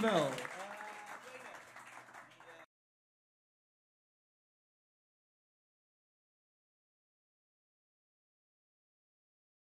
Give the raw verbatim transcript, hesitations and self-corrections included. Dankjewel.